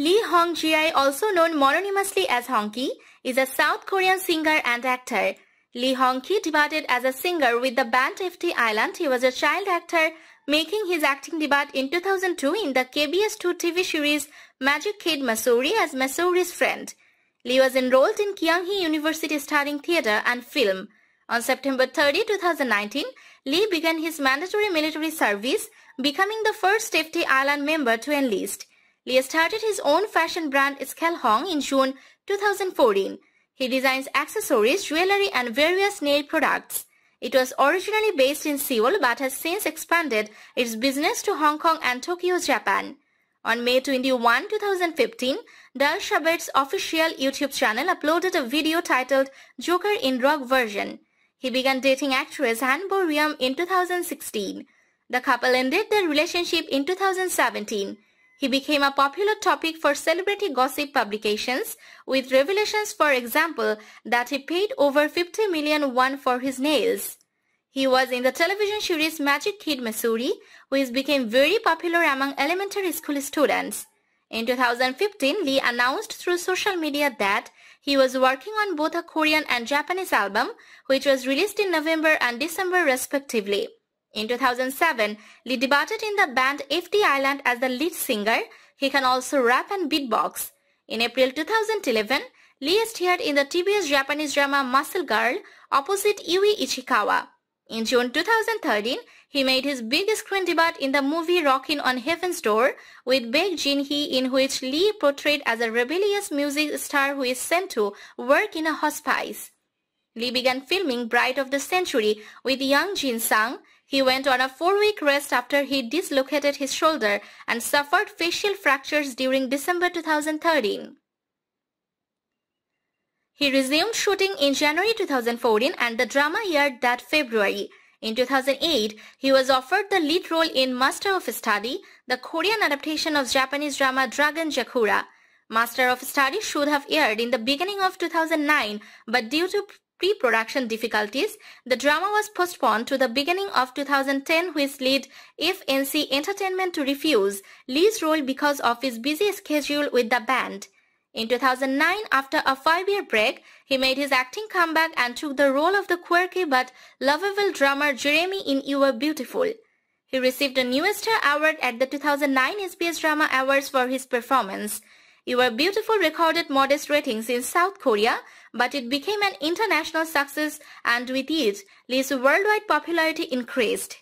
Lee Hong-gi, also known mononymously as Hongki, is a South Korean singer and actor. Lee Hong-gi debuted as a singer with the band FT Island. He was a child actor, making his acting debut in 2002 in the KBS2 TV series Magic Kid Masuri as Masuri's friend. Lee was enrolled in Kyunghee University studying theatre and film. On September 30, 2019, Lee began his mandatory military service, becoming the first FT Island member to enlist. Lee started his own fashion brand Skullhong in June 2014. He designs accessories, jewelry and various nail products. It was originally based in Seoul but has since expanded its business to Hong Kong and Tokyo, Japan. On May 21, 2015, Dal Shabet's official YouTube channel uploaded a video titled Joker in Rock Version. He began dating actress Han Bo Riam in 2016. The couple ended their relationship in 2017. He became a popular topic for celebrity gossip publications, with revelations, for example, that he paid over 50 million won for his nails. He was in the television series Magic Kid Masuri, which became very popular among elementary school students. In 2015, Lee announced through social media that he was working on both a Korean and Japanese album, which was released in November and December respectively. In 2007, Lee debuted in the band FT Island as the lead singer. He can also rap and beatbox. In April 2011, Lee starred in the TBS Japanese drama Muscle Girl opposite Yui Ichikawa. In June 2013, he made his big screen debut in the movie Rockin' on Heaven's Door with Baek Jin-hee, in which Lee portrayed as a rebellious music star who is sent to work in a hospice. Lee began filming Bride of the Century with Young Jin Sang. He went on a 4-week rest after he dislocated his shoulder and suffered facial fractures during December 2013. He resumed shooting in January 2014 and the drama aired that February. In 2008, he was offered the lead role in Master of Study, the Korean adaptation of Japanese drama Dragon Jakura. Master of Study should have aired in the beginning of 2009, but due to pre-production difficulties, the drama was postponed to the beginning of 2010, which led FNC Entertainment to refuse Lee's role because of his busy schedule with the band. In 2009, after a 5-year break, he made his acting comeback and took the role of the quirky but lovable drummer Jeremy in You Were Beautiful. He received a New Star Award at the 2009 SBS Drama Awards for his performance. You Were Beautiful recorded modest ratings in South Korea, but it became an international success, and with it, Lee's worldwide popularity increased.